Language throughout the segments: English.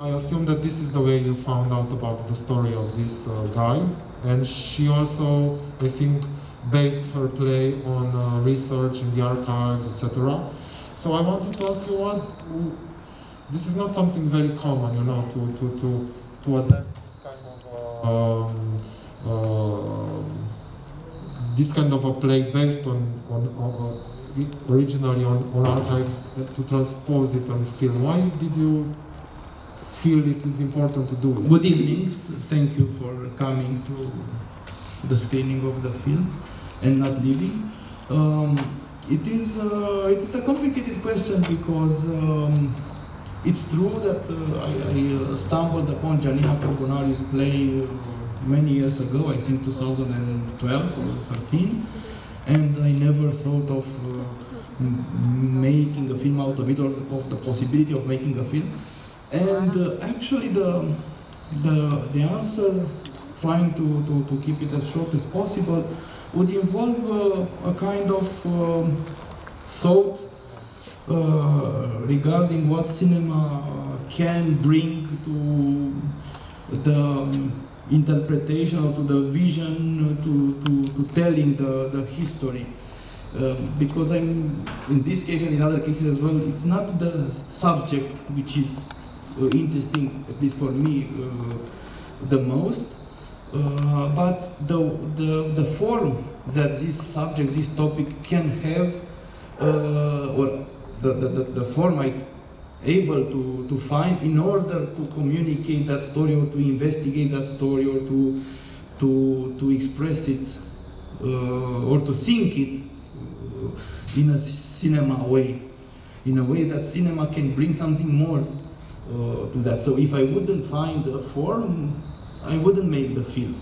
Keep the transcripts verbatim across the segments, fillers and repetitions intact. I assume that this is the way you found out about the story of this uh, guy, and she also, I think, based her play on uh, research in the archives, et cetera. So I wanted to ask you, what, this is not something very common, you know, to to to to adapt this kind of um, uh, this kind of a play based on on. on uh, originally on, on archives, to transpose it on film. Why did you feel it was important to do it? Good evening. Thank you for coming to the screening of the film and not leaving. Um, it is uh, it is a complicated question because um, it's true that uh, I, I stumbled upon Gianina Cărbunariu's play uh, many years ago, I think two thousand twelve or thirteen. And I never thought of uh, making a film out of it, or of the possibility of making a film. And uh, actually, the, the the answer, trying to, to, to keep it as short as possible, would involve uh, a kind of uh, thought uh, regarding what cinema can bring to the um, interpretation or to the vision, to, to, to telling the, the history. Uh, because I'm, in this case and in other cases as well, it's not the subject which is uh, interesting, at least for me, uh, the most, uh, but the, the, the form that this subject, this topic can have, uh, or the, the, the, the form I able to, to find in order to communicate that story, or to investigate that story, or to, to, to express it, uh, or to think it in a cinema way, in a way that cinema can bring something more uh, to that. So if I wouldn't find a form, I wouldn't make the film.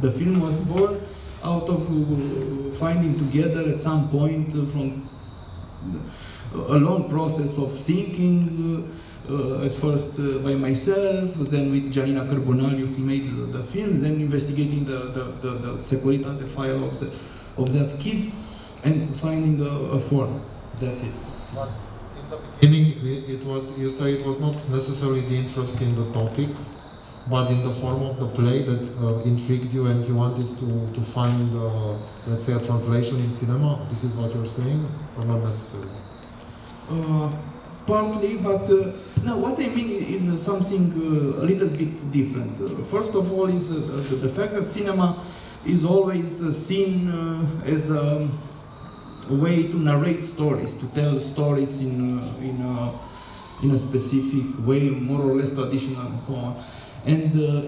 The film was born out of uh, finding together at some point uh, from a long process of thinking, uh, uh, at first uh, by myself, then with Gianina Cărbunariu, who made the, the film, then investigating the, the, the, the Securitate file of, the, of that kit, and finding a, a form. That's it. But in the beginning, it was, you say it was not necessarily the interest in the topic, but in the form of the play that uh, intrigued you, and you wanted to, to find, uh, let's say, a translation in cinema? This is what you're saying, or not necessarily? Uh, partly, but uh, no, what I mean is uh, something uh, a little bit different. Uh, first of all is uh, the, the fact that cinema is always uh, seen uh, as a, a way to narrate stories, to tell stories in, uh, in, a, in a specific way, more or less traditional and so on. And uh,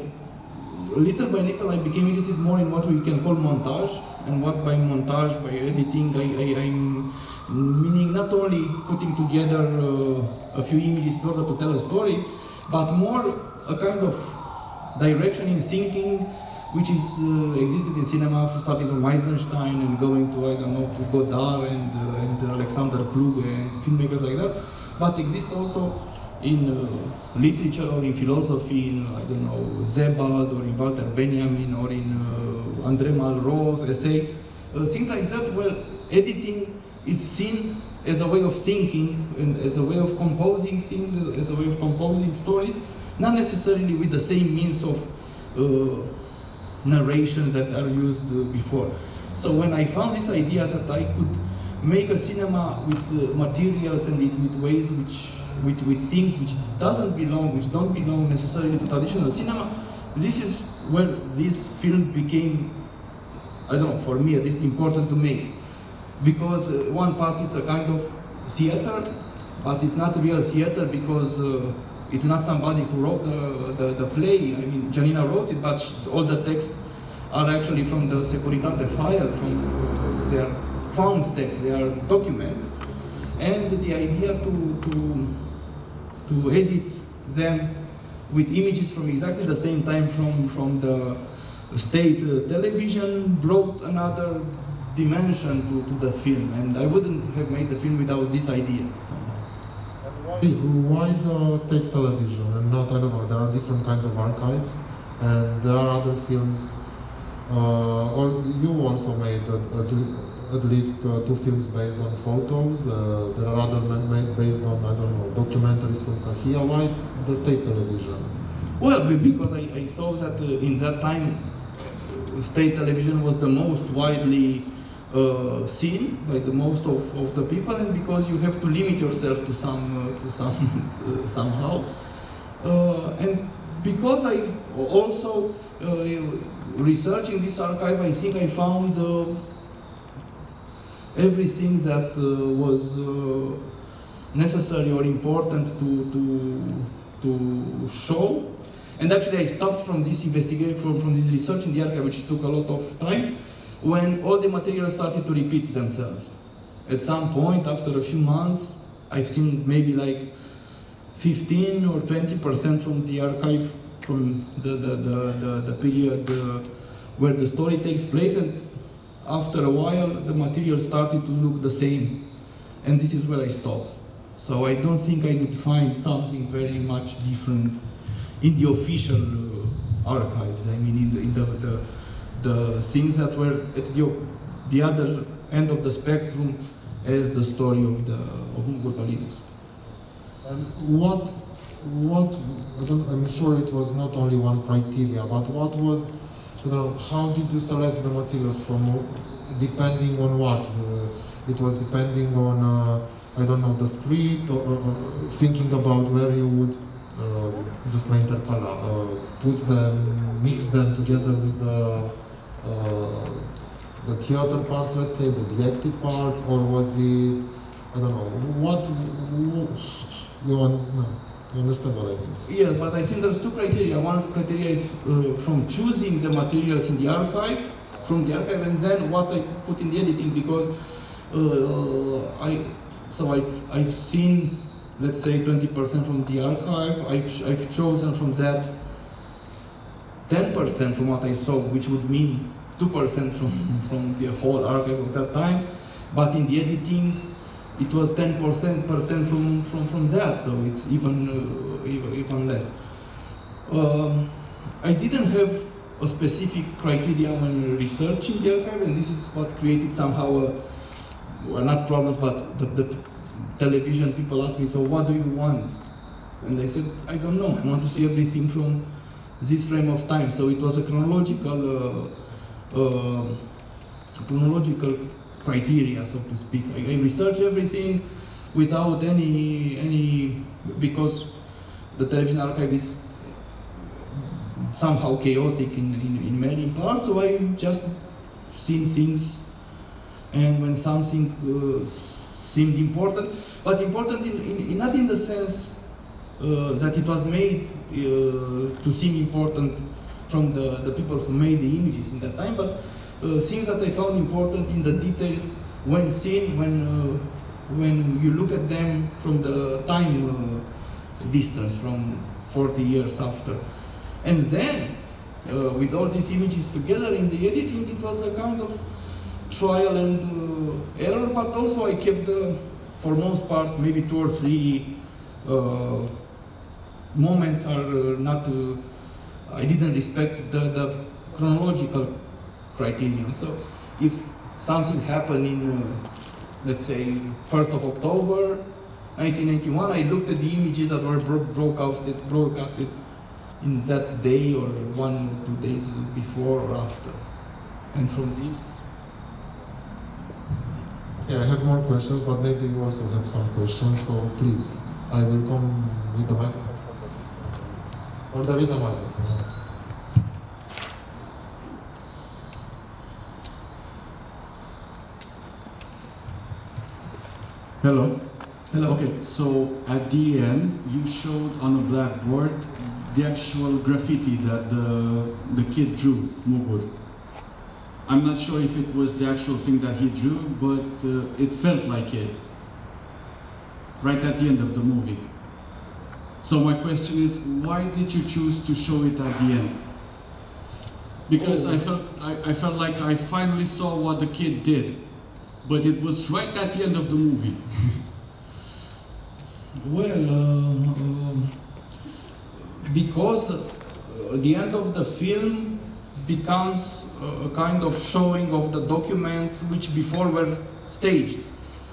little by little I became interested more in what we can call montage, and what by montage, by editing, I, I, I'm meaning not only putting together uh, a few images in order to tell a story, but more a kind of direction in thinking which is uh, existed in cinema, starting from Eisenstein and going to, I don't know, to Godard and, uh, and Alexander Kluge and filmmakers like that, but exists also in uh, literature, or in philosophy, in, I don't know, Sebald, or in Walter Benjamin, or in uh, Andre Malraux, essay, uh, things like that, where editing is seen as a way of thinking, and as a way of composing things, as a way of composing stories, not necessarily with the same means of uh, narration that are used uh, before. So when I found this idea that I could make a cinema with uh, materials and it, with ways which With, with things which doesn't belong, which don't belong necessarily to traditional cinema, this is where this film became, I don't know, for me at least, important to make. Because uh, one part is a kind of theater, but it's not real theater because uh, it's not somebody who wrote the, the, the play. I mean, Gianina wrote it, but she, all the texts are actually from the Securitate file, from uh, their found texts, they are documents. And the idea to, to, to edit them with images from exactly the same time from, from the state uh, television brought another dimension to, to the film. And I wouldn't have made the film without this idea. Somehow. And why, why the state television and not, I don't know, there are different kinds of archives and there are other films, uh, or you also made a, a, at least uh, two films based on photos. Uh, there are other men made based on, I don't know, documentaries from Sahia. Why the state television? Well, because I, I saw that uh, in that time, state television was the most widely uh, seen by the most of, of the people, and because you have to limit yourself to some, uh, to some uh, somehow, uh, and because I also uh, researching this archive, I think I found uh, everything that uh, was uh, necessary or important to to to show. And actually, I stopped from this investigation, from, from this research in the archive, which took a lot of time, when all the materials started to repeat themselves. At some point, after a few months, I've seen maybe like fifteen or twenty percent from the archive, from the, the, the, the, the period uh, where the story takes place, and after a while, the material started to look the same. And this is where I stopped. So I don't think I could find something very much different in the official uh, archives. I mean, in, the, in the, the the things that were at the the other end of the spectrum, as the story of the of Ungurelinus. And what what I don't, I'm sure it was not only one criteria, but what was, you know, how did you select the materials from, depending on what? Uh, it was depending on uh, I don't know, the script, or uh, thinking about where you would. Uh, just my intercala, uh, put them, mix them together with the, uh, the theater parts, let's say, with the acted parts, or was it, I don't know, what, you, no, you understand what I mean? Yeah, but I think there's two criteria. One criteria is uh, from choosing the materials in the archive, from the archive, and then what I put in the editing, because uh, I, so I, I've seen, let's say, twenty percent from the archive. I ch I've chosen from that ten percent from what I saw, which would mean two percent from, from the whole archive of that time. But in the editing, it was ten percent from, from, from that, so it's even, uh, even, even less. Uh, I didn't have a specific criteria when researching the archive, and this is what created somehow, a, well, not problems, but the, the television people ask me, so what do you want? And I said, I don't know, I want to see everything from this frame of time. So it was a chronological, uh, uh, chronological criteria, so to speak. I, I researched everything without any, any, because the television archive is somehow chaotic in, in, in many parts, so I just seen things, and when something uh, seemed important, but important in, in, not in the sense uh, that it was made uh, to seem important from the, the people who made the images in that time, but uh, things that I found important in the details when seen, when, uh, when you look at them from the time uh, distance, from forty years after. And then, uh, with all these images together in the editing, it was a kind of trial and uh, error, but also I kept, uh, for most part, maybe two or three uh, moments are uh, not, uh, I didn't respect the, the chronological criterion. So if something happened in, uh, let's say, first of October nineteen eighty-one, I looked at the images that were bro broadcasted, broadcasted in that day or one or two days before or after. And from this, yeah, I have more questions, but maybe you also have some questions, so please, I will come with the microphone from the distance. Or there is a microphone. Hello. Hello. Okay, so at the end, you showed on a blackboard the actual graffiti that the, the kid drew, Mugur. I'm not sure if it was the actual thing that he drew, but uh, it felt like it, right at the end of the movie. So my question is, why did you choose to show it at the end? Because oh. I felt, I, I felt like I finally saw what the kid did, but it was right at the end of the movie. Well, uh, uh, because the, uh, the end of the film becomes a kind of showing of the documents which before were staged.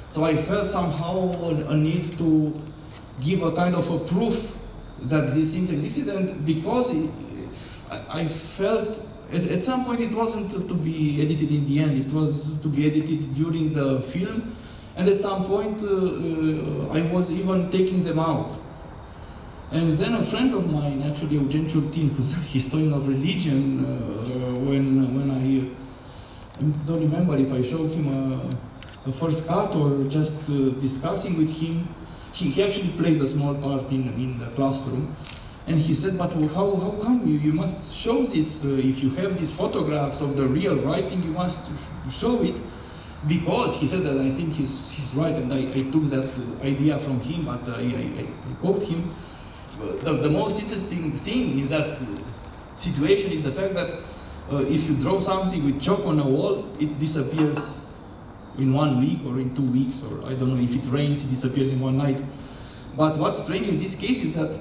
So I felt somehow a need to give a kind of a proof that these things existed, and because it, I felt at, at some point it wasn't to be edited in the end, it was to be edited during the film, and at some point uh, I was even taking them out. And then a friend of mine, actually Eugen Ciurtin, who's a historian of religion, uh, when, when I, I don't remember if I showed him a, a first cut or just uh, discussing with him, he, he actually plays a small part in, in the classroom. And he said, but how, how come you, you must show this, uh, if you have these photographs of the real writing, you must show it. Because he said that, I think he's, he's right, and I, I took that idea from him, but I, I, I quote him. The, the most interesting thing is that uh, situation is the fact that uh, if you draw something with chalk on a wall, it disappears in one week or in two weeks, or I don't know, if it rains, it disappears in one night. But what's strange in this case is that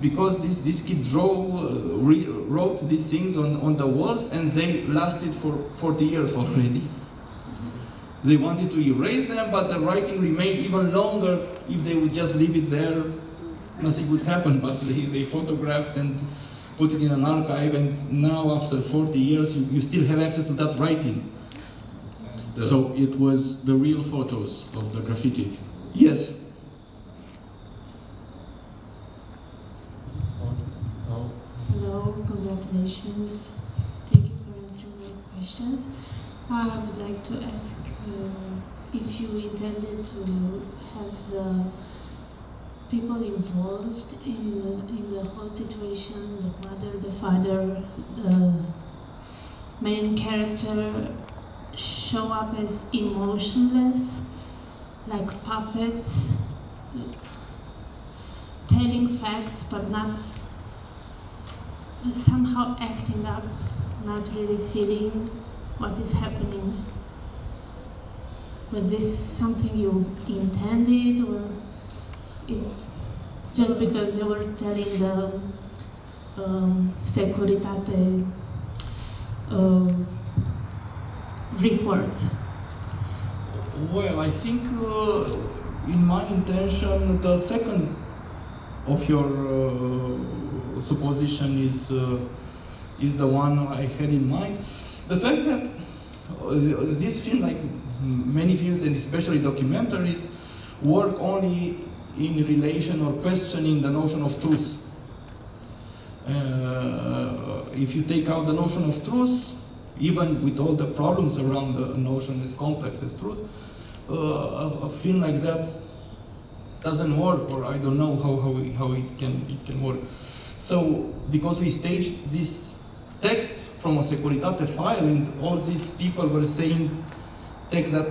because this, this kid drew, uh, re wrote these things on, on the walls, and they lasted for forty years already. Mm-hmm. They wanted to erase them, but the writing remained even longer. If they would just leave it there, nothing would happen, but they, they photographed and put it in an archive, and now after forty years you, you still have access to that writing. The, so it was the real photos of the graffiti? Yes. Hello, Hello congratulations. Thank you for answering my questions. I would like to ask uh, if you intended to have the people involved in the, in the whole situation, the mother, the father, the main character, show up as emotionless, like puppets, telling facts but not somehow acting up, not really feeling what is happening. Was this something you intended, or it's just because they were telling the um, Securitate uh, reports? Well, I think uh, in my intention, the second of your uh, supposition is, uh, is the one I had in mind. The fact that this film, like many films and especially documentaries, work only in relation or questioning the notion of truth. Uh, if you take out the notion of truth, even with all the problems around the notion as complex as truth, uh, a, a film like that doesn't work, or I don't know how, how, it, how it, can, it can work. So, because we staged this text from a Securitate file, and all these people were saying texts that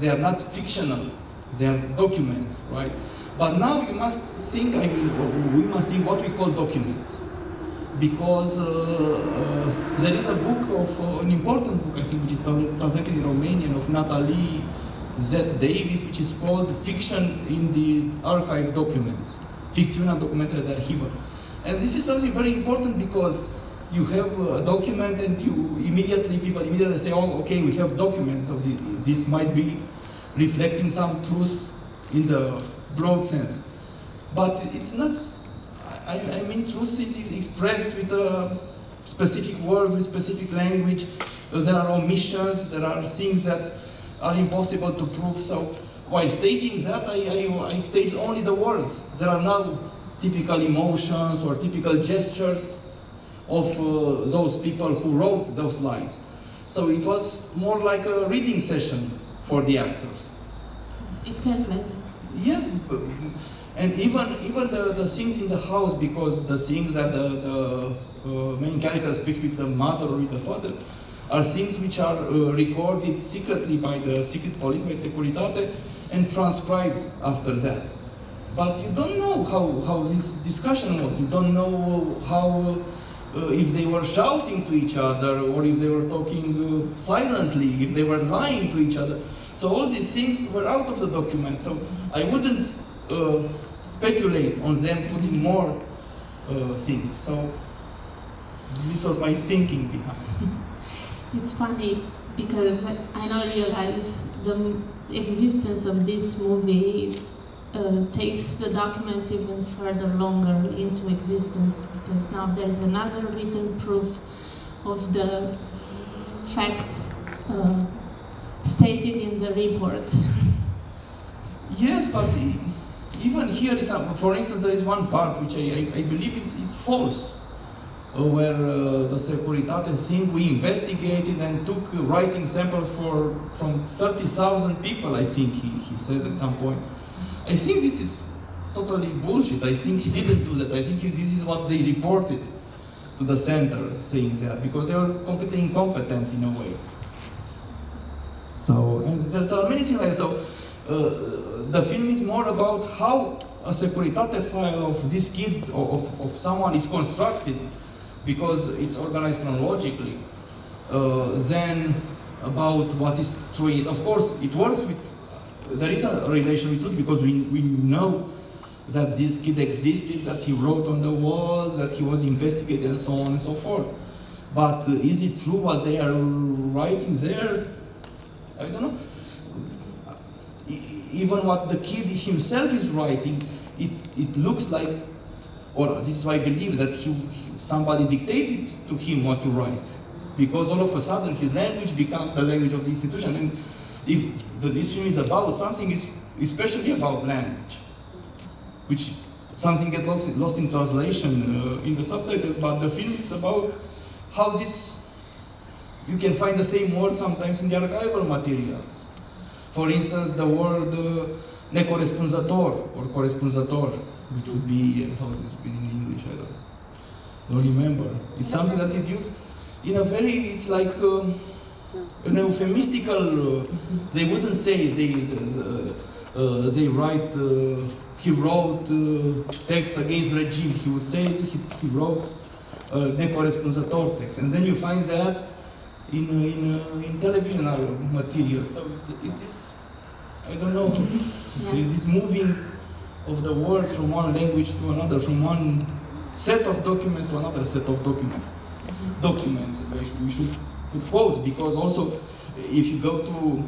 they are not fictional, they are documents, right? But now you must think, I mean, we must think what we call documents, because uh, uh, there is a book of, uh, an important book, I think, which is translated in Romanian, of Natalie Z. Davis, which is called Fiction in the Archive Documents, Ficțiunea Documentele de Arhivă. And this is something very important, because you have a document and you immediately, people immediately say, oh, okay, we have documents, so this, this might be reflecting some truth in the broad sense. But it's not, I, I mean, truth is expressed with uh, specific words, with specific language. There are omissions, there are things that are impossible to prove. So while staging that, I, I, I staged only the words. There are no typical emotions or typical gestures of uh, those people who wrote those lines. So it was more like a reading session for the actors. It felt like that. Yes, and even even the, the things in the house, because the things that the, the uh, main character speaks with the mother or with the father are things which are uh, recorded secretly by the secret police, by Securitate, and transcribed after that. But you don't know how, how this discussion was. You don't know how, uh, if they were shouting to each other, or if they were talking uh, silently, if they were lying to each other. So all these things were out of the document, so I wouldn't uh, speculate on them putting more uh, things. So This was my thinking behind. It's funny because I now realize the existence of this movie uh, takes the documents even further longer into existence, because now there's another written proof of the facts uh, stated in the reports. Yes, but even here, is some, for instance, there is one part which I, I, I believe is, is false, where uh, the Securitate thing, we investigated and took writing samples for, from thirty thousand people, I think he, he says at some point. I think this is totally bullshit. I think he didn't do that. I think he, this is what they reported to the center, saying that, because they are completely incompetent in a way. So, and there's so many things like that. So, uh, the film is more about how a Securitate file of this kid, or of, of someone, is constructed, because it's organized chronologically, uh, then about what is true in it. Of course, it works with, there is a relation with truth, because we, we know that this kid existed, that he wrote on the walls, that he was investigated, and so on and so forth. But uh, is it true what they are writing there? I don't know. Even what the kid himself is writing, it, it looks like, or this is why I believe that he, somebody dictated to him what to write, because all of a sudden his language becomes the language of the institution. And if the, this film is about something, is especially about language, which something gets lost, lost in translation uh, in the subtitles, but the film is about how this, you can find the same word sometimes in the archival materials. For instance, the word uh, necorespunzător or corespunzător, which would be, how it would be in English, I don't, don't remember. It's something that is used in a very, it's like um, an euphemistical, uh, they wouldn't say they, the, the, uh, they write, uh, he wrote uh, text against regime, he would say he, he wrote uh, necorespunzător text. And then you find that in, in, uh, in television material. So is this, I don't know, to say, is this moving of the words from one language to another, from one set of documents to another set of documents. Documents, we should put quote, because also if you go to,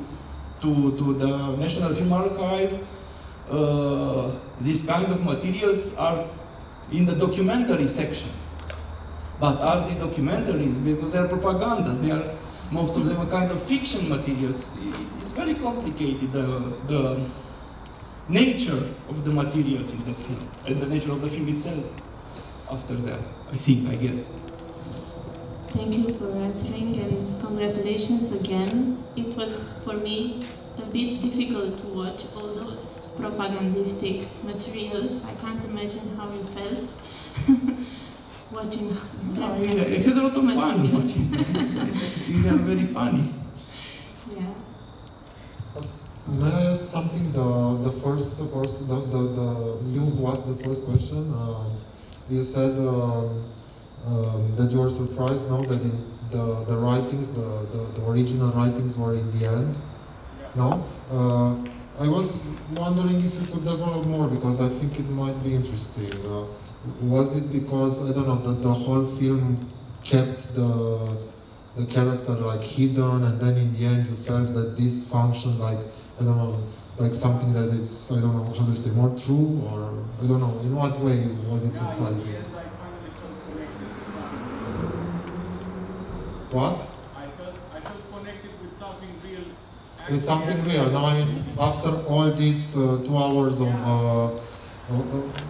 to, to the National Film Archive, uh, these kind of materials are in the documentary section. But are they documentaries? Because they are propaganda, they are, most of them are kind of fiction materials. It, it's very complicated, the, the nature of the materials in the film, and the nature of the film itself after that, I think, I guess. Thank you for answering, and congratulations again. It was, for me, a bit difficult to watch all those propagandistic materials. I can't imagine how you felt. Watching. No, yeah, I had a lot of Much fun watching. It was very funny. Yeah. May I ask something? The the first person, the, the, the you who asked the first question, uh, you said uh, um, that you were surprised now that in the the writings, the, the, the original writings were in the end. Yeah. No. Uh, I was wondering if you could develop more, because I think it might be interesting. Uh, Was it because, I don't know, that the whole film kept the, the character like hidden, and then in the end you felt that this functioned like, I don't know, like something that is, I don't know, how to say, more true, or I don't know, in what way was it surprising? What? With something real. Now, I mean, after all these uh, two hours of, uh, of uh,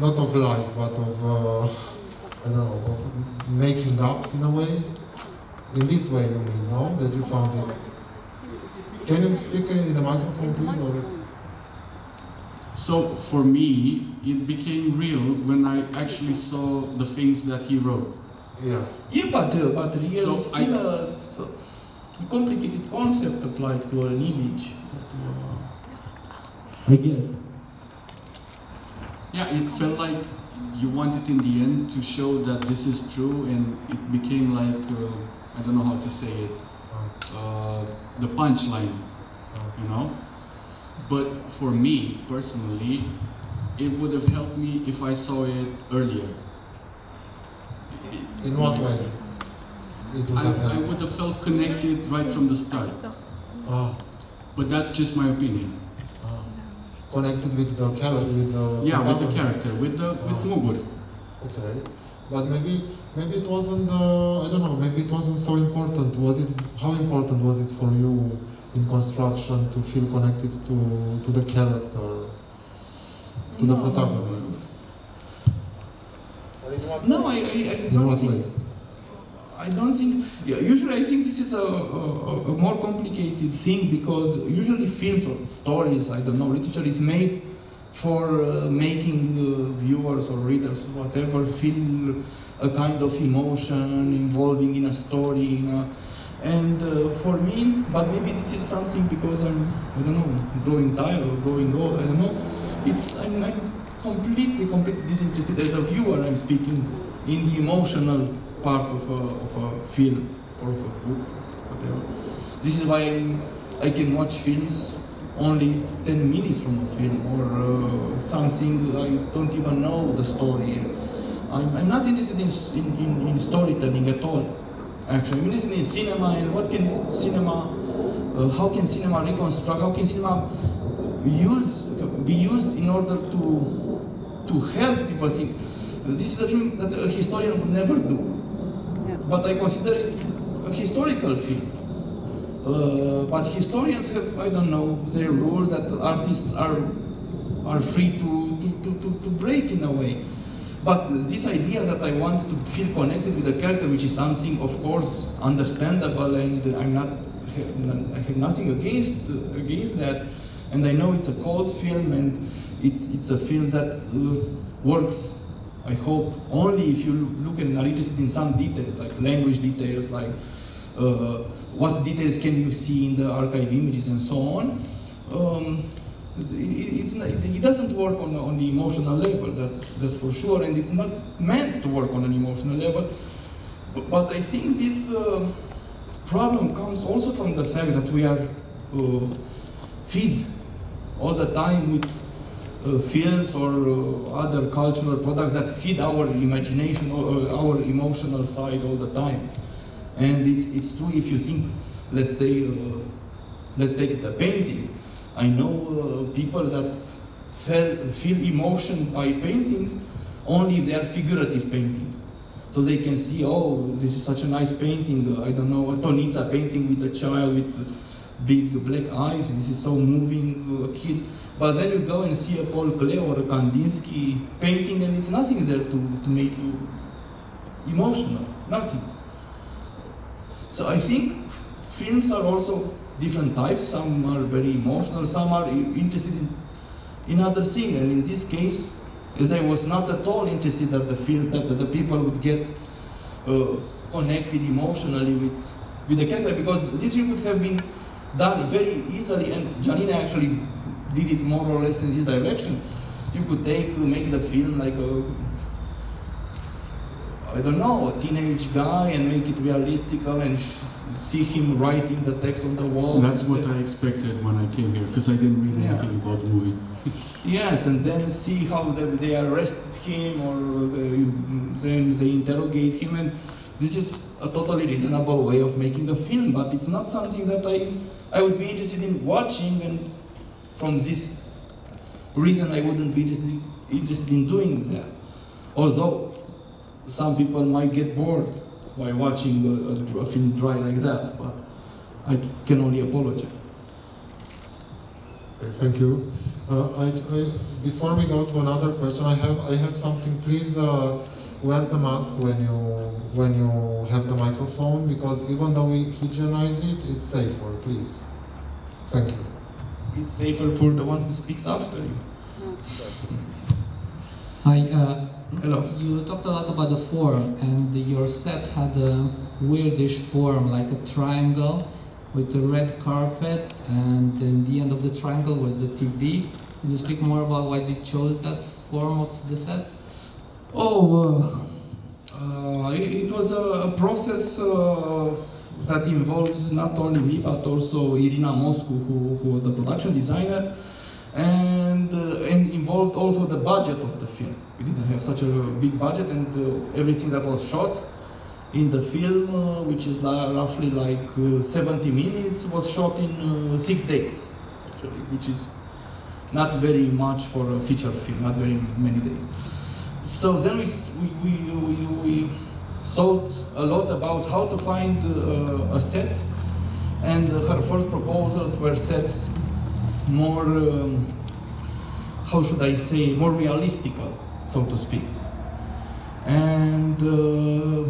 not of lies, but of, uh, I don't know, of making ups in a way. In this way, you mean, no? That you found it. Can you speak in the microphone, please? Or? So, for me, it became real when I actually saw the things that he wrote. Yeah. Yeah, but, uh, but real so is still I, a, so a complicated concept applied to an image. But, uh, I guess. Yeah, it felt like you wanted in the end to show that this is true, and it became like, uh, I don't know how to say it, uh, the punchline, you know? But for me, personally, it would have helped me if I saw it earlier. In what way? It would I, have I would have felt connected right from the start. Oh. But that's just my opinion. Oh. Connected with the character, with the yeah, with the character, with the with oh. Mubur. Okay, but maybe maybe it wasn't. Uh, I don't know. Maybe it wasn't so important. Was it? How important was it for you in construction to feel connected to to the character, to the no. protagonist? No, I, I, I don't think. Ways? I don't think. Yeah, usually, I think this is a, a, a more complicated thing because usually films or stories, I don't know, literature is made for uh, making uh, viewers or readers, or whatever, feel a kind of emotion involving in a story. You know? And uh, for me, but maybe this is something because I'm, I don't know, growing tired or growing old. I don't know. It's I'm. I'm completely, completely disinterested. As a viewer, I'm speaking in the emotional part of a, of a film or of a book, or whatever. This is why I'm, I can watch films only ten minutes from a film or uh, something I don't even know the story. I'm, I'm not interested in, in, in storytelling at all, actually. I'm interested in cinema and what can cinema, uh, how can cinema reconstruct, how can cinema use, be used in order to to help people think. This is a thing that a historian would never do. Yeah. But I consider it a historical film. Uh, but historians have, I don't know, their rules that artists are are free to, to, to, to break in a way. But this idea that I want to feel connected with the character, which is something, of course, understandable, and I'm not, I have nothing against against that. And I know it's a cold film, and it's it's a film that uh, works, I hope, only if you look and are interested in some details, like language details, like uh, what details can you see in the archive images and so on. Um, it, it's not, it doesn't work on the, on the emotional level, that's that's for sure, and it's not meant to work on an emotional level. But, but I think this uh, problem comes also from the fact that we are uh, fed all the time with uh, films or uh, other cultural products that feed our imagination or uh, our emotional side all the time. And it's, it's true if you think, let's say, uh, let's take the painting. I know uh, people that feel, feel emotion by paintings only if they are figurative paintings. So they can see, oh, this is such a nice painting, uh, I don't know, a Tonica painting with a child, with big black eyes, this is so moving, uh, kid. But then you go and see a Paul Klee or a Kandinsky painting, and it's nothing there to, to make you emotional, nothing. So I think films are also different types. Some are very emotional, some are interested in, in other things. And in this case, as I was not at all interested that the film, that the people would get uh, connected emotionally with, with the character, because this film would have been done very easily, and Gianina actually did it more or less in this direction. You could take, make the film like a, I don't know, a teenage guy and make it realistical and see him writing the text on the wall. That's what I expected when I came here, because I didn't read anything yeah. about the movie. Yes, and then see how they, they arrest him or they, then they interrogate him, and this is a totally reasonable way of making a film, but it's not something that I I would be interested in watching, and from this reason I wouldn't be interested in doing that. Although some people might get bored by watching a, a, a film dry like that, but I can only apologize. Thank you. Uh, I, I, before we go to another question, I have I have something. Please uh, wear the mask when you when you have the microphone, because even though we hygienize it, it's safer, please. Thank you. It's safer for the one who speaks after you. Hi. Uh, Hello. You talked a lot about the form, and your set had a weirdish form, like a triangle with a red carpet, and then the end of the triangle was the T V. Could you speak more about why you chose that form of the set? Oh. Uh, Uh, it was a process uh, that involves not only me, but also Irina Moscu, who, who was the production designer, and, uh, and involved also the budget of the film. We didn't have such a big budget, and uh, everything that was shot in the film, uh, which is la roughly like uh, seventy minutes, was shot in uh, six days, actually, which is not very much for a feature film, not very many days. So then we, we, we, we thought a lot about how to find uh, a set, and uh, her first proposals were sets more, um, how should I say, more realistical, so to speak. And uh,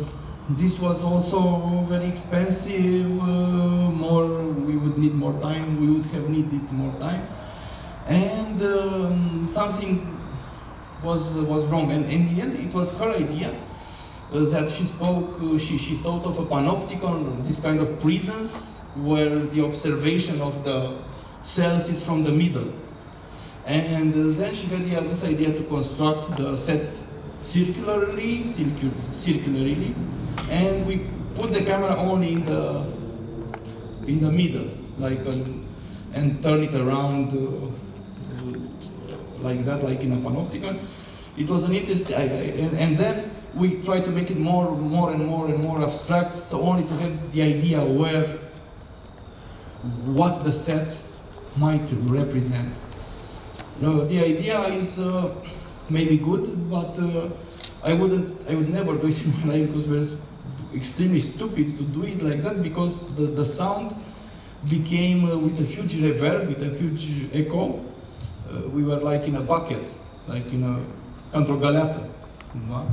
this was also very expensive, uh, more, we would need more time, we would have needed more time. And um, something was, was wrong, and in the end it was her idea uh, that she spoke, uh, she, she thought of a panopticon, this kind of prisons where the observation of the cells is from the middle. And uh, then she had yeah, this idea to construct the set circularly, circu circularly, and we put the camera only in the, in the middle, like, an, and turn it around uh, like that, like in a panopticon. It was an interesting, I, I, and, and then we tried to make it more, more and more and more abstract, so only to have the idea where, what the set might represent. Uh, the idea is uh, maybe good, but uh, I wouldn't, I would never do it in my life, because we're extremely stupid to do it like that, because the, the sound became uh, with a huge reverb, with a huge echo. Uh, we were like in a bucket, like in a într-o galeată, cumva.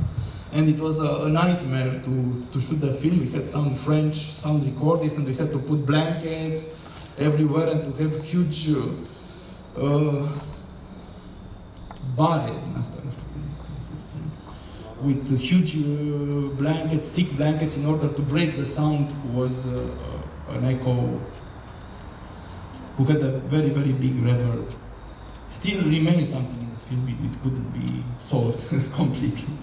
And it was a, a nightmare to, to shoot the film. We had some French sound recordists, and we had to put blankets everywhere and to have huge uh, uh, bare, din asta, nu știu cum se spune, with huge uh, blankets, thick blankets, in order to break the sound who was uh, an echo, who had a very, very big reverb. Still remains something in the film, it, it couldn't be solved completely.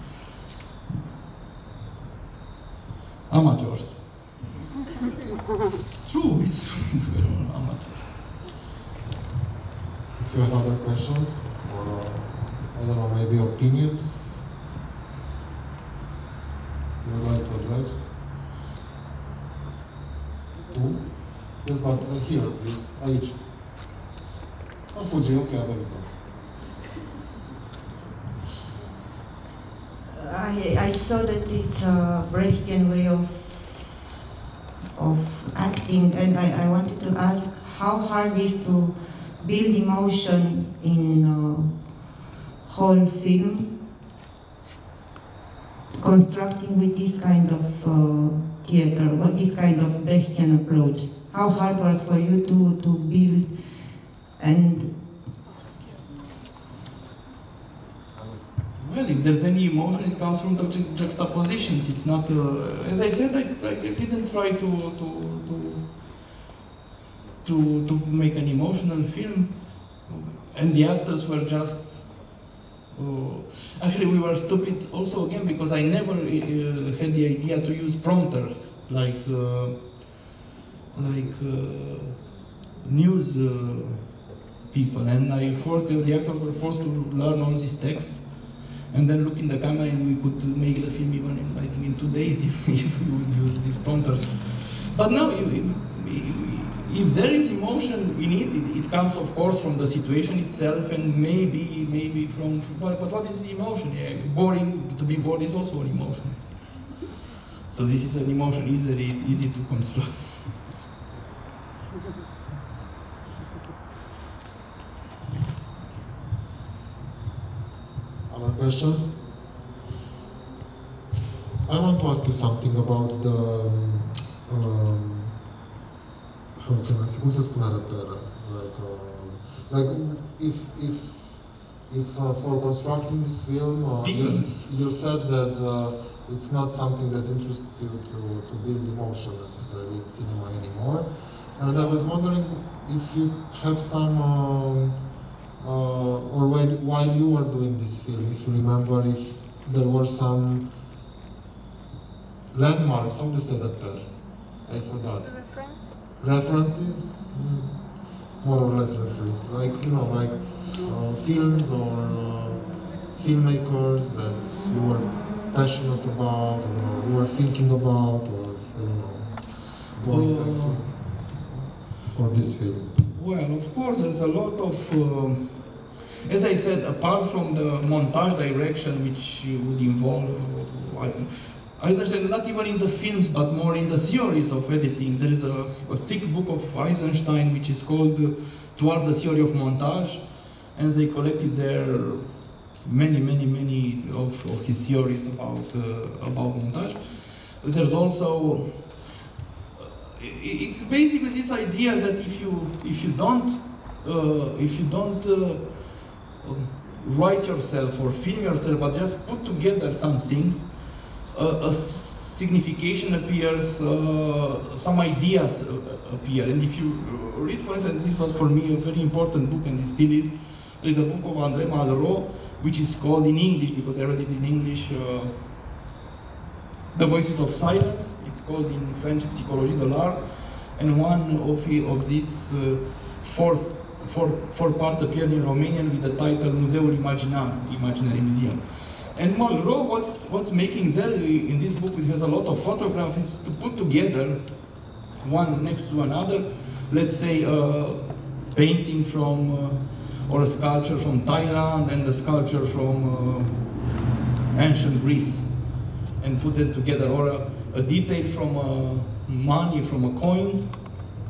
Amateurs. True, it's true, we're all amateurs. If you have other questions, or I don't know, maybe opinions you would like to address? Who? Yes, but uh, here, please. Aici. Am fugit, ok, avem tot. I, I saw that it's a breaking way of, of acting, and I, I wanted to ask how hard it is to build emotion in a whole film, constructing with this kind of uh, theater, what this kind of Brechtian approach. How hard was for you to, to build and well, if there's any emotion, it comes from the ju juxtapositions. It's not, uh, as I said, I, I didn't try to to to to to make an emotional film, and the actors were just. Uh, actually, we were stupid also again, because I never uh, had the idea to use prompters like uh, like uh, news. Uh, people, and I forced, the actors were forced to learn all these texts and then look in the camera, and we could make the film even in, I think, in two days if, if we would use these prompters. But no, if, if, if there is emotion in it, it, it comes of course from the situation itself, and maybe, maybe from, but, but what is emotion? Yeah, boring, to be bored is also an emotion. So this is an emotion, easily, easy to construct. Questions? I want to ask you something about the um, how can I say? Cum se spune repere? Like, uh, like if if if uh, for constructing this film, uh, you, you said that uh, it's not something that interests you to to build emotion necessarily in cinema anymore, and I was wondering if you have some. Um, Uh, or when, while you were doing this film, if you remember, if there were some landmarks, how do you say that, Per? I forgot. Reference? References? Mm. more or less reference, like, you know, like uh, films or uh, filmmakers that you were passionate about, or you were thinking about, or you know, going uh, back to, or this field? Well, of course, there's a lot of, uh, as I said, apart from the montage direction, which would involve, I don't know, Eisenstein, not even in the films, but more in the theories of editing. There is a, a thick book of Eisenstein, which is called uh, Towards the Theory of Montage, and they collected there many, many, many of, of his theories about, uh, about montage. There's also, uh, it's basically this idea that if you, if you don't, uh, if you don't uh, write yourself or film yourself, but just put together some things, Uh, a signification appears, uh, some ideas uh, appear. And if you read, for instance, this was for me a very important book, and it still is, there is a book of Andre Malraux, which is called in English, because I read it in English, uh, The Voices of Silence. It's called in French Psychologie de l'Art, and one of, of its uh, fourth, four, four parts appeared in Romanian with the title Muzeul Imaginar, Imaginary Museum. And Malraux, what's, what's making there in this book, it has a lot of photographs, to put together, one next to another, let's say a painting from, uh, or a sculpture from Thailand and a sculpture from uh, ancient Greece, and put them together, or a, a detail from uh, money, from a coin,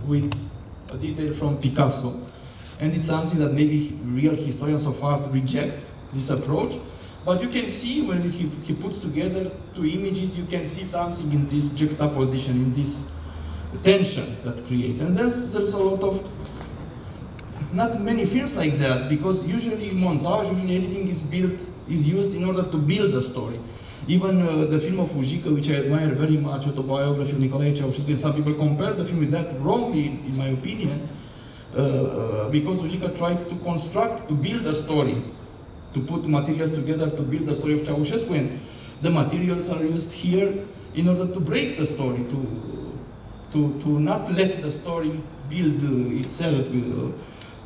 with a detail from Picasso. And it's something that maybe real historians of art reject, this approach. But you can see, when he, he puts together two images, you can see something in this juxtaposition, in this tension that creates. And there's, there's a lot of, not many films like that, because usually montage, usually editing is built, is used in order to build a story. Even uh, the film of Ujică, which I admire very much, autobiography of Nikolai Chauvishkin, and some people compare the film with that wrongly, in my opinion, uh, uh, because Ujică tried to construct, to build a story, to put materials together to build the story of Ceaușescu, and the materials are used here in order to break the story, to to, to not let the story build uh, itself, uh,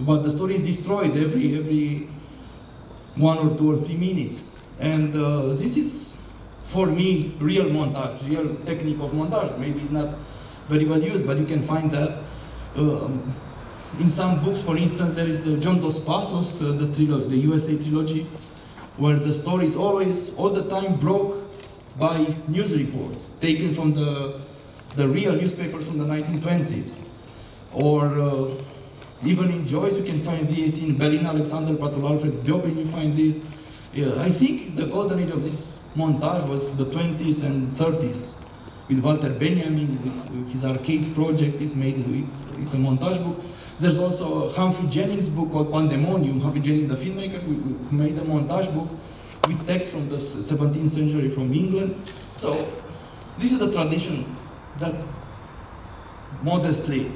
but the story is destroyed every every one or two or three minutes. And uh, this is, for me, real montage, real technique of montage. Maybe it's not very well used, but you can find that. Um, In some books, for instance, there is the John Dos Passos, uh, the, the U S A trilogy, where the story is always, all the time, broke by news reports taken from the, the real newspapers from the nineteen twenties. Or uh, even in Joyce, you can find this, in Berlin Alexanderplatz, Alfred Döblin, you find this. Yeah, I think the golden age of this montage was the twenties and thirties. With Walter Benjamin, with his Arcades project, is made, it's, it's a montage book. There's also Humphrey Jennings' book called Pandemonium. Humphrey Jennings, the filmmaker, who made a montage book with text from the seventeenth century from England. So this is the tradition that, modestly,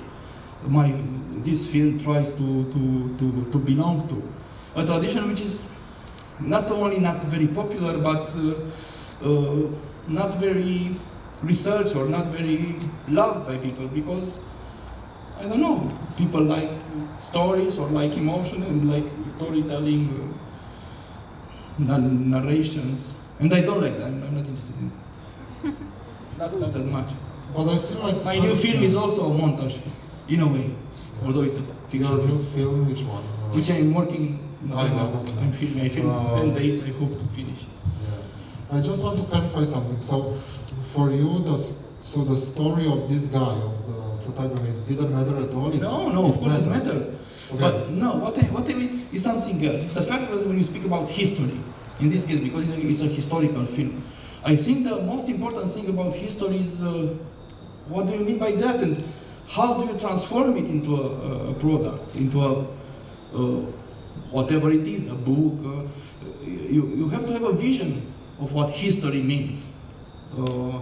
my, this field tries to, to, to, to belong to. A tradition which is not only not very popular, but uh, uh, not very research, or not very loved by people, because, I don't know, people like stories or like emotion and like storytelling, uh, narrations, and I don't like that. I'm, I'm not interested in that. Not, not that much. But I feel like my new film is also a montage, in a way, yeah. Although it's a picture. Your new film, which one? Uh, which I'm working on. I'm, okay. I'm filming. I filmed uh, ten days, I hope to finish. Yeah. I just want to clarify something. So, for you, the, so the story of this guy, of the protagonist, didn't matter at all? It, no, no, of course mattered. It mattered. Okay. But no, what I, what I mean is something else. It's the fact that when you speak about history, in this case, because it's a historical film, I think the most important thing about history is uh, what do you mean by that, and how do you transform it into a, a product, into a, uh, whatever it is, a book. Uh, you, you have to have a vision of what history means. Uh,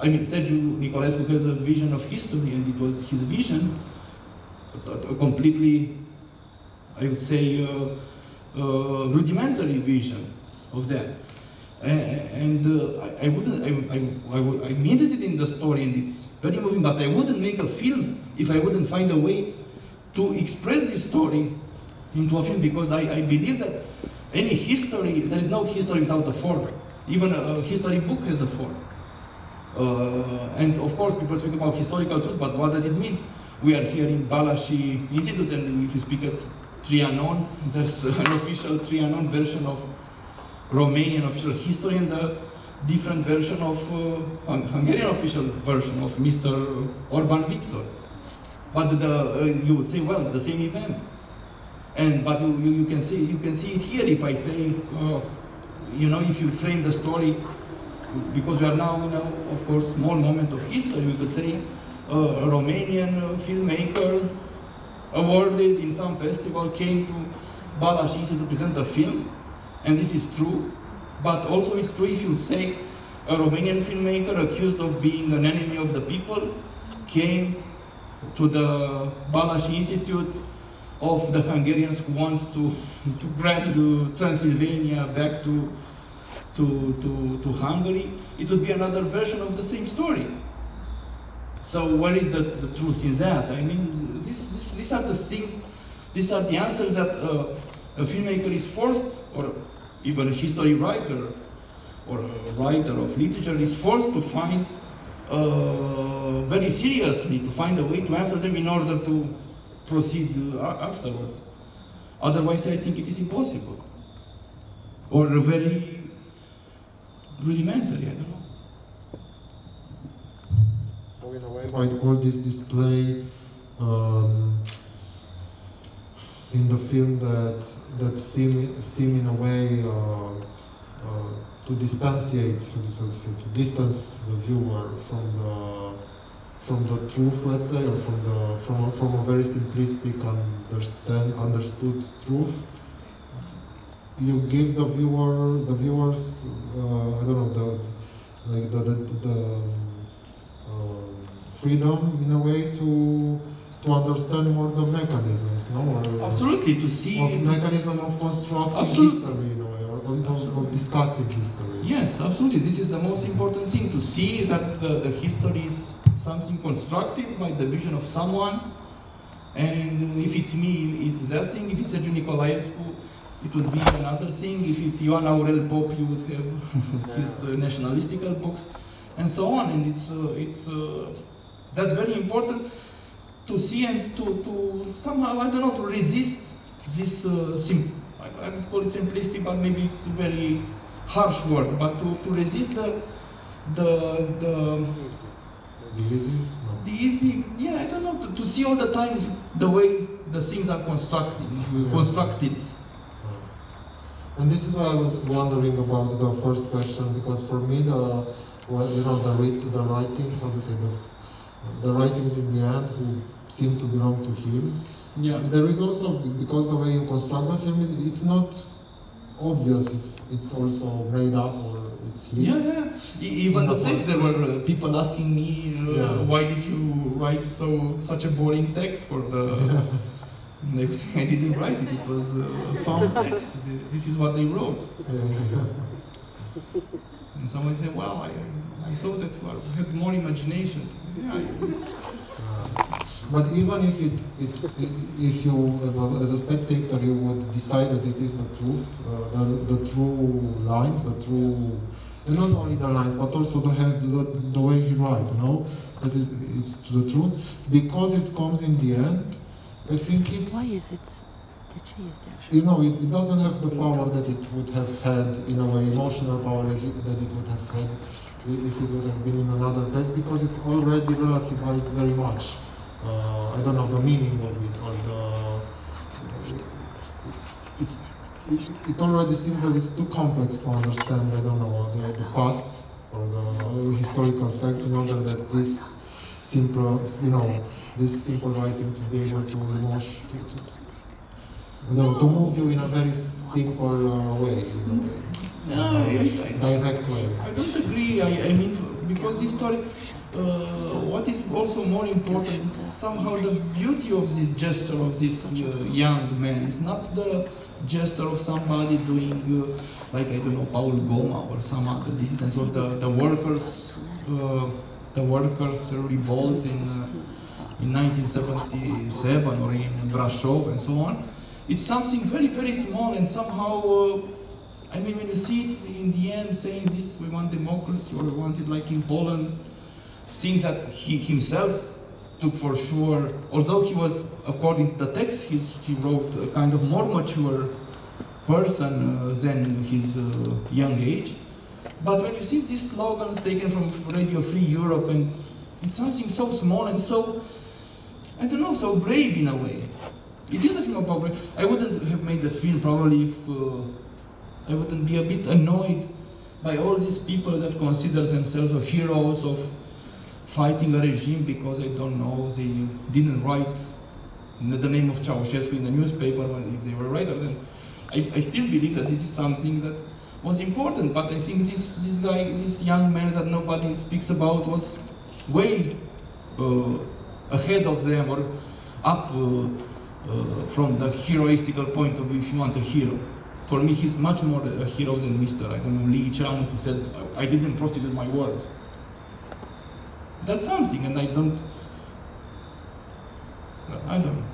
I mean, Sergiu Nicolescu has a vision of history, and it was his vision, a completely, I would say, uh, uh, rudimentary vision of that. And uh, I, I wouldn't, I, I, I would, I'm interested in the story, and it's very moving, but I wouldn't make a film if I wouldn't find a way to express this story into a film, because I, I believe that any history, there is no history without a form. Even a, a history book has a form. Uh, and of course, people speak about historical truth, but what does it mean? We are here in Balassi Institute, and if you speak at Trianon, there's an official Trianon version of Romanian official history and a different version of uh, Hungarian official version of Mister Orban Victor. But the, uh, you would say, well, it's the same event. And but you, you can see you can see it here. If I say, uh, you know, if you frame the story, because we are now in a, of course, small moment of history, we could say uh, a Romanian filmmaker awarded in some festival came to Balassi to present a film, and this is true. But also it's true if you would say a Romanian filmmaker accused of being an enemy of the people came to the Balassi Institute of the Hungarians who wants to, to grab the Transylvania back to, to, to, to Hungary. It would be another version of the same story. So where is the, the truth in that? I mean, this, this, these are the things, these are the answers that uh, a filmmaker is forced, or even a history writer or a writer of literature is forced to find uh, very seriously, to find a way to answer them in order to proceed uh, afterwards. Otherwise, I think it is impossible. Or very rudimentary, I don't know. So in a way, might all this display um, in the film that that seem seem in a way uh, uh, to distantiate, how to say, to distance the viewer from the from the truth, let's say, or from the from from a very simplistic understand understood truth. You give the viewer the viewers uh, I don't know the like the the, the um, freedom in a way to. To understand more the mechanisms, no? Or, absolutely, to see of mechanism of constructing history, you know, or of, of discussing history. Yes, absolutely. This is the most important thing, to see that uh, the history is something constructed by the vision of someone, and if it's me, it's that thing. If it's Sergiu Nicolescu, it would be another thing. If it's Ion Aurel Pop, you would have his uh, nationalistical books, and so on. And it's uh, it's uh, that's very important. To see and to, to somehow, I don't know, to resist this, uh, sim I, I would call it simplistic, but maybe it's a very harsh word, but to, to resist the, the, the, the easy, no. the easy, yeah, I don't know, to, to see all the time the way the things are constructed. Yeah. constructed. And this is why I was wondering about the first question, because for me, the, well, you know, the, read, the writing, so to say, the, the writings in the end, who seem to belong to him. Yeah. There is also, because the way you construct the film, it's not obvious if it's also made up or it's his. Yeah, yeah. E even in the, the text, there were uh, people asking me, uh, yeah. why did you write so such a boring text for the... Yeah. I didn't write it, it was a uh, found text. This is what they wrote. Yeah. And somebody said, well, I, I saw that you had more imagination. Yeah, I, But even if it, it, if you, as a spectator, you would decide that it is the truth, uh, the, the true lines, the true, and not only the lines, but also the head, the, the way he writes, you know, that it, it's the truth, because it comes in the end. I think it's. Why is it that she is there? You know, it, it doesn't have the power that it would have had, in a way, emotional power that it, that it would have had if it would have been in another place, because it's already relativized very much. Uh, I don't know the meaning of it, or the. It, it's, it, it already seems that it's too complex to understand, I don't know, the, the past or the historical fact in order that this simple, you know, this simple writing to be able to emotion, to, to, to, you know, to move you in a very simple uh, way, in a no, direct way. I don't agree, I, I mean, because this story. Uh, what is also more important is somehow the beauty of this gesture of this uh, young man. It's not the gesture of somebody doing, uh, like, I don't know, Paul Goma or some other dissidents, or the, the workers, uh, the workers revolt in, uh, in nineteen seventy-seven or in Brasov and so on. It's something very, very small, and somehow, uh, I mean, when you see it in the end saying this, we want democracy, or we want it like in Poland, things that he himself took for sure, although he was, according to the text, he, he wrote a kind of more mature person uh, than his uh, young age. But when you see these slogans taken from Radio Free Europe, and it's something so small and so, I don't know, so brave in a way. It is a film about brave. I wouldn't have made the film probably if uh, I wouldn't be a bit annoyed by all these people that consider themselves heroes of fighting a regime because, I don't know, they didn't write the name of Ceausescu in the newspaper, if they were writers. And I, I still believe that this is something that was important, but I think this, this guy, this young man that nobody speaks about was way uh, ahead of them, or up uh, uh, from the heroistical point of view, if you want a hero. For me, he's much more a hero than Mister, I don't know, Lee Chang, who said, I didn't prostitute my words. That's something, and I don't, I don't know.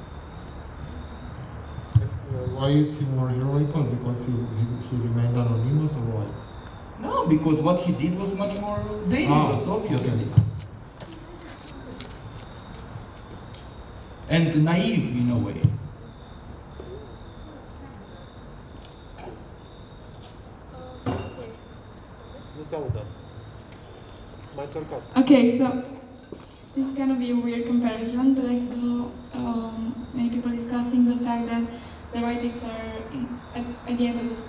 Why is he more heroical? Because he, he, he remained anonymous, or why? No, because what he did was much more dangerous, ah, obviously. Okay. And naive, in a way. Okay, so this is gonna be a weird comparison, but I saw um, many people discussing the fact that the writings are in, at, at the end of this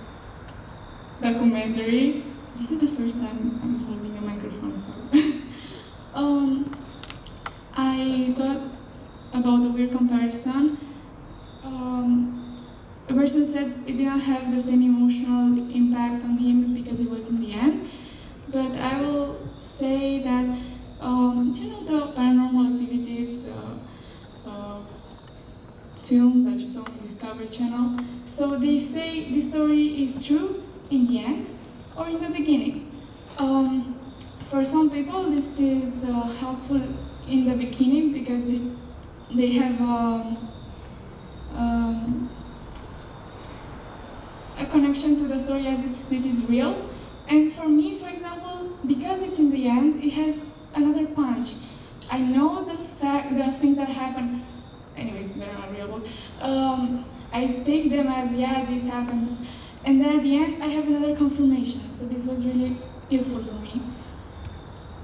documentary. This is the first time I'm holding a microphone, so. um, I thought about the weird comparison. Um, a person said it didn't have the same emotional impact on him because it was in the end. But I will say that, um, do you know the Paranormal Activities uh, uh, films that you saw on the Discovery Channel? So they say this story is true in the end or in the beginning. Um, for some people, this is uh, helpful in the beginning because they, they have um, um, a connection to the story as if this is real. And for me, for example, because it's in the end, it has another punch. I know the fact, the things that happen. Anyways, they're not real. Um, I take them as, yeah, this happens. And then at the end, I have another confirmation. So this was really useful for me.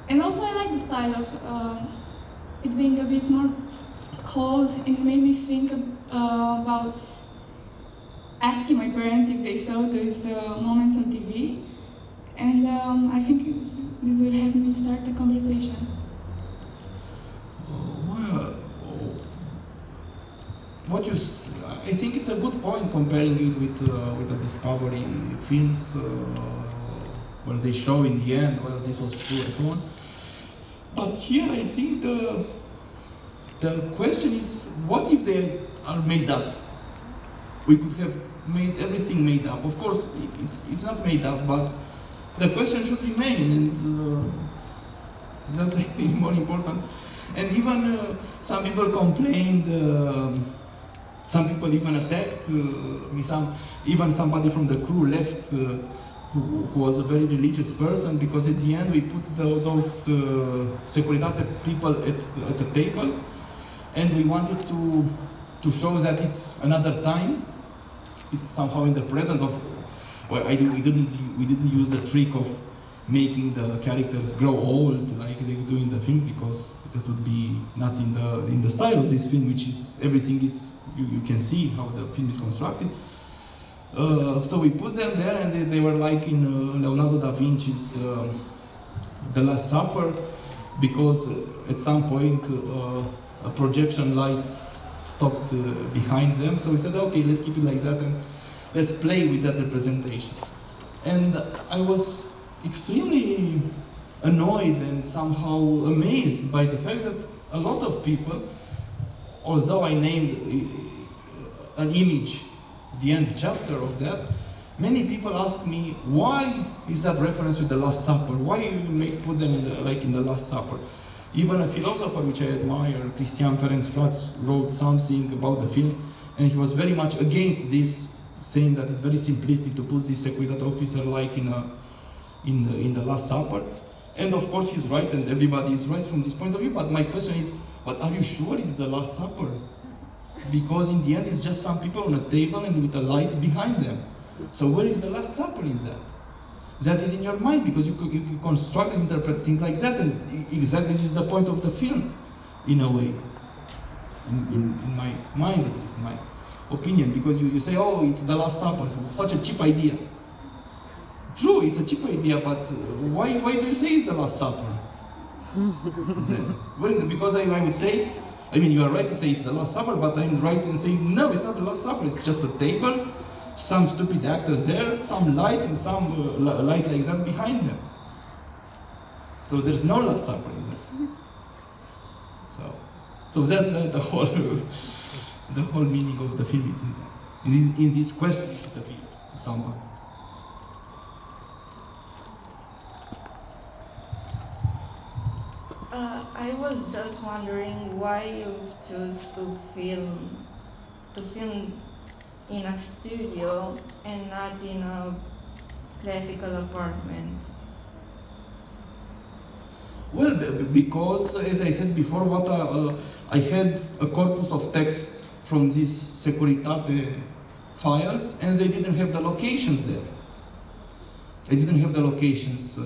And also, I like the style of um, it being a bit more cold, and it made me think uh, about asking my parents if they saw those uh, moments on T V. And um, I think it's, this will help me start the conversation. Uh, well, oh, what you s I think it's a good point comparing it with uh, with the Discovery films, uh, where they show in the end whether this was true and so on. But here I think the the question is, what if they are made up? We could have made everything made up. Of course, it, it's it's not made up, but the question should remain, and uh, that's, I think, more important. And even uh, some people complained, uh, some people even attacked uh, me, some, even somebody from the crew left, uh, who, who was a very religious person, because at the end we put the, those uh, Securitate people at, at the table, and we wanted to, to show that it's another time, it's somehow in the present of. Well, I do, we, didn't, we didn't use the trick of making the characters grow old like they do in the film, because that would be not in the, in the style of this film, which is everything is, you, you can see how the film is constructed. Uh, so we put them there, and they, they were like in uh, Leonardo da Vinci's uh, The Last Supper, because at some point uh, a projection light stopped uh, behind them. So we said, okay, let's keep it like that. And, let's play with that representation. And I was extremely annoyed and somehow amazed by the fact that a lot of people, although I named an image, the end chapter of that, many people asked me, why is that reference with the Last Supper? Why you make, put them in the, like in the Last Supper? Even a philosopher which I admire, Christian Ferencz-Flatz, wrote something about the film, and he was very much against this, saying that it's very simplistic to put this Securitate officer like in, a, in, the, in the Last Supper. And of course he's right, and everybody is right from this point of view, but my question is, but are you sure it's the Last Supper? Because in the end it's just some people on a table and with a light behind them. So where is the Last Supper in that? That is in your mind, because you, you, you construct and interpret things like that, and exactly this is the point of the film, in a way. In, in, in my mind, at least, in my opinion, because you, you say, oh, it's the Last Supper, such a cheap idea. True, it's a cheap idea, but why, why do you say it's the Last Supper? Then, what is it? Because I, I would say, I mean, you are right to say it's the Last Supper, but I'm right in saying, no, it's not the Last Supper, it's just a table, some stupid actors there, some lights and some uh, light like that behind them. So there's no Last Supper in that. So, so that's the, the whole, the whole meaning of the film is in, in, in this question of the viewers, to somebody. Uh, I was just wondering why you chose to film, to film. in a studio and not in a classical apartment? Well, because, as I said before, what I, uh, I had a corpus of text from these Securitate files, and they didn't have the locations there. They didn't have the locations uh,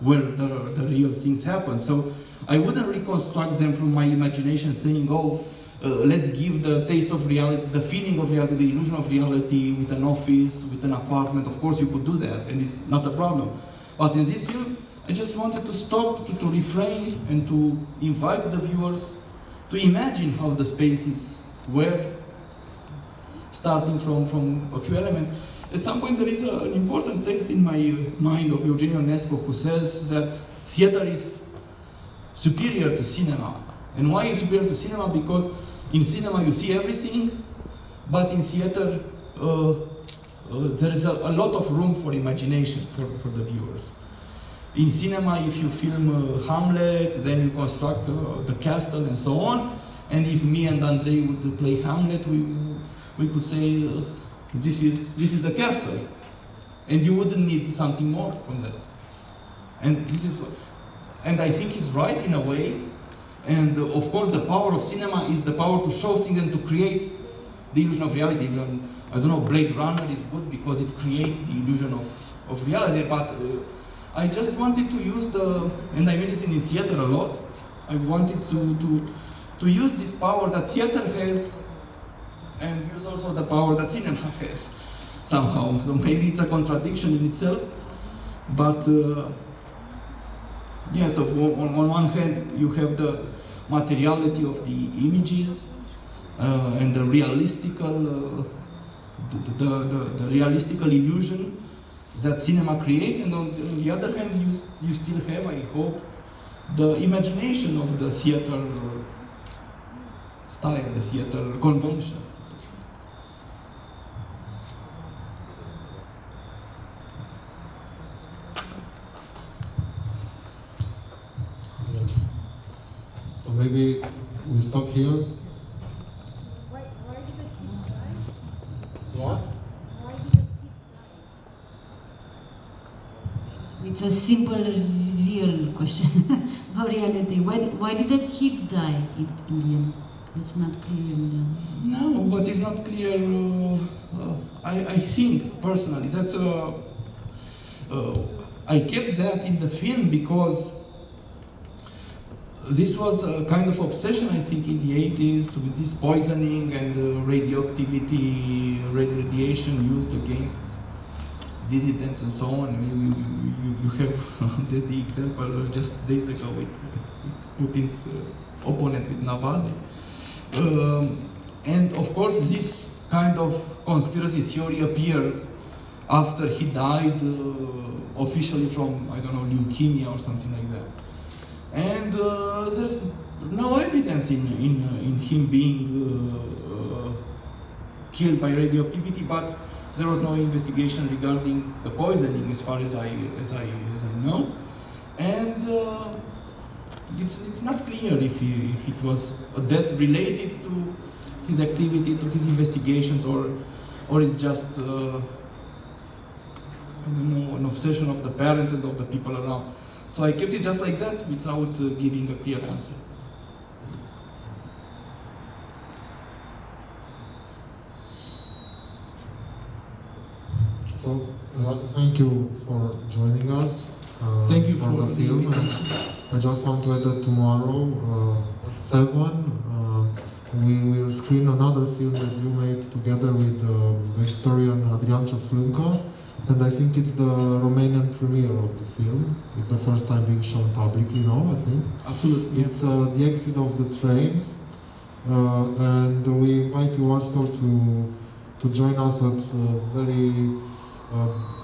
where the, the real things happen. So I wouldn't reconstruct them from my imagination saying, oh, Uh, let's give the taste of reality, the feeling of reality, the illusion of reality with an office, with an apartment. Of course, you could do that, and it's not a problem. But in this film, I just wanted to stop, to, to refrain, and to invite the viewers to imagine how the spaces were, starting from, from a few elements. At some point, there is a, an important text in my mind of Eugenio Barba, who says that theater is superior to cinema. And why is superior to cinema? Because in cinema you see everything, but in theater uh, uh, there is a, a lot of room for imagination for, for the viewers. In cinema, if you film uh, Hamlet, then you construct uh, the castle and so on. And if me and Andre would play Hamlet, we we could say uh, this is this is the castle, and you wouldn't need something more from that. And this is, and I think he's right in a way. And uh, of course, the power of cinema is the power to show things and to create the illusion of reality. Even, I don't know, Blade Runner is good because it creates the illusion of, of reality, but uh, I just wanted to use the, and I'm interested in theater a lot, I wanted to, to, to use this power that theater has and use also the power that cinema has somehow. So maybe it's a contradiction in itself, but uh, yeah, so on, on one hand, you have the materiality of the images uh, and the realistical, uh, the, the, the, the realistical illusion that cinema creates, and on the, on the other hand, you, you still have, I hope, the imagination of the theater style, the theater convention. So maybe we stop here. Why, why did the kid die? What? Why did the kid die? It's, it's a simple, real question about reality. Why, why did the kid die in, in the end? It's not clear. In the... No, but it's not clear. Uh, uh, I, I think, personally, that's uh, uh, I kept that in the film because this was a kind of obsession, I think, in the eighties with this poisoning and uh, radioactivity, radiation used against dissidents and so on. You, you, you have the, the example just days ago with, with Putin's uh, opponent, with Navalny. Um, and of course, this kind of conspiracy theory appeared after he died uh, officially from, I don't know, leukemia or something like that. And uh, there's no evidence in, in, uh, in him being uh, uh, killed by radioactivity, but there was no investigation regarding the poisoning as far as I, as I, as I know. And uh, it's, it's not clear if, he, if it was a death related to his activity, to his investigations, or, or it's just, uh, I don't know, an obsession of the parents and of the people around. So I kept it just like that, without uh, giving a clear answer. So, uh, thank you for joining us. Uh, thank you for, for the film. And I just want to add that tomorrow uh, at seven uh, we will screen another film that you made together with uh, the historian Adrian Chiflunco, and I think it's the Romanian premiere of the film. It's the first time being shown publicly now, I think. Absolutely. It's uh, the exit of the trains, uh, and we invite you also to to join us at uh, very. Uh,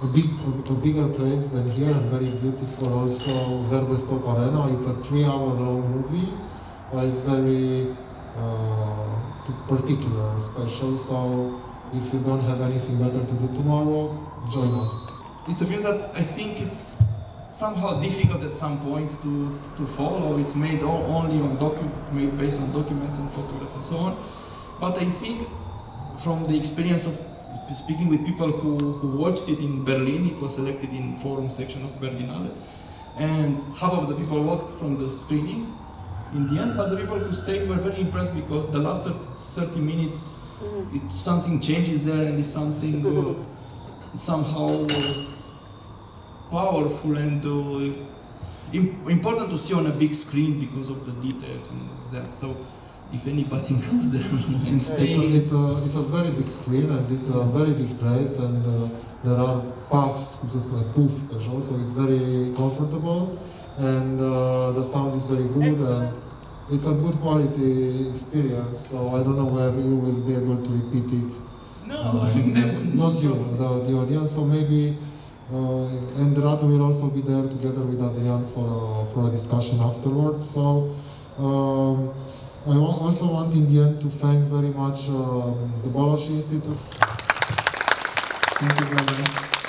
a, big, a, a bigger place than here, and very beautiful also, Verde Stop Arena. It's a three hour long movie, but it's very uh, particular and special, so if you don't have anything better to do tomorrow, join us. It's a film that I think it's somehow difficult at some point to, to follow. It's made all, only on docu made based on documents and photographs and so on, but I think from the experience of speaking with people who, who watched it in Berlin, it was selected in forum section of Berlinale, and half of the people walked from the screening in the end, but the people who stayed were very impressed because the last thirty minutes, it, something changes there and it's something uh, somehow uh, powerful and uh, imp important to see on a big screen because of the details and that. So, if anybody comes there and stays. It's, it's, a, it's a very big screen and it's a very big place, and uh, there are puffs, just like poof, so it's very comfortable, and uh, the sound is very good, and it's a good quality experience, so I don't know whether you will be able to repeat it. No, uh, never. Not you, the, the audience, so maybe, uh, and Radu will also be there together with Adrian for, uh, for a discussion afterwards, so um, I also want in the end to thank very much um, the Balassi Institute. Thank you very much.